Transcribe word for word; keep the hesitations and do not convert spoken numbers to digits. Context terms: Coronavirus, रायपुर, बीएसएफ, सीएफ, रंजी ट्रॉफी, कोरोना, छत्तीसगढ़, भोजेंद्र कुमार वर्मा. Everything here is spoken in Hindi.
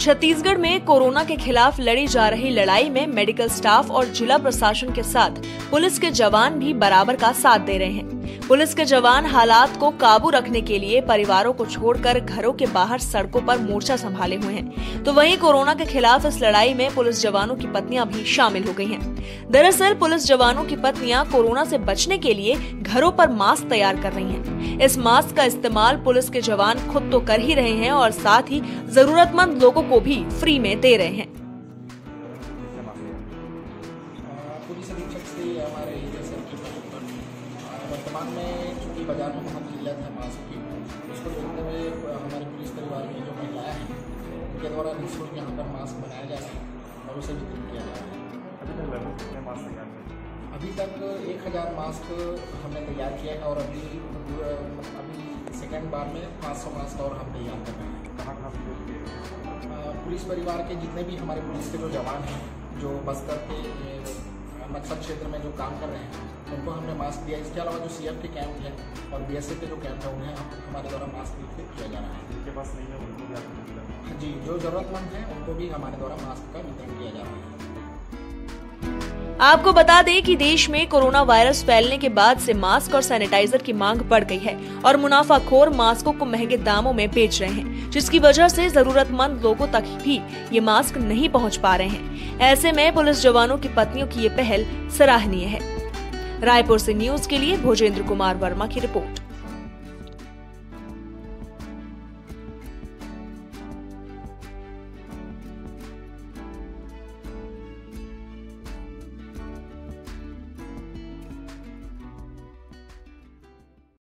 छत्तीसगढ़ में कोरोना के खिलाफ लड़ी जा रही लड़ाई में मेडिकल स्टाफ और जिला प्रशासन के साथ पुलिस के जवान भी बराबर का साथ दे रहे हैं। पुलिस के जवान हालात को काबू रखने के लिए परिवारों को छोड़कर घरों के बाहर सड़कों पर मोर्चा संभाले हुए हैं, तो वहीं कोरोना के खिलाफ इस लड़ाई में पुलिस जवानों की पत्नियां भी शामिल हो गई हैं। दरअसल पुलिस जवानों की पत्नियां कोरोना से बचने के लिए घरों पर मास्क तैयार कर रही हैं। इस मास्क का इस्तेमाल पुलिस के जवान खुद तो कर ही रहे हैं और साथ ही जरूरतमंद लोगों को भी फ्री में दे रहे हैं। पुलिस अधीक्षक से हमारे बीएसएफ के ऊपर वर्तमान में चूँकि बाजार में बहुत इल्लत है मास्क की, उसको देखते हुए हमारे पुलिस परिवार की जो महिलाएं हैं उनके द्वारा निःशुल्क यहाँ पर मास्क बनाया जा रहा है और उसे वितरित किया जा रहा है। अभी तक लगभग कितने मास्क तैयार किए? अभी तक एक हज़ार मास्क हमने तैयार किया है और अभी अभी सेकेंड बार में पाँच सौ मास्क और हम तैयार कर रहे हैं। कहाँ कहाँ वितरित किए? पुलिस परिवार के जितने भी हमारे पुलिस के जो जवान हैं जो बस्तर के मकसद क्षेत्र में जो काम कर रहे हैं उनको हमने मास्क दिया। इसके अलावा जो सीएफ के कैंप है और बीएसएफ के जो कैंप है उन्हें हमारे द्वारा मास्क वितरित किया जा रहा है। जिनके पास नहीं है उनको भी जी जो जरूरतमंद है उनको भी हमारे द्वारा मास्क का वितरण किया जा रहा है। आपको बता दें कि देश में कोरोना वायरस फैलने के बाद से मास्क और सैनिटाइजर की मांग बढ़ गई है और मुनाफाखोर मास्कों को महंगे दामों में बेच रहे हैं, जिसकी वजह से जरूरतमंद लोगों तक भी ये मास्क नहीं पहुंच पा रहे हैं। ऐसे में पुलिस जवानों की पत्नियों की ये पहल सराहनीय है। रायपुर से न्यूज के लिए भोजेंद्र कुमार वर्मा की रिपोर्ट।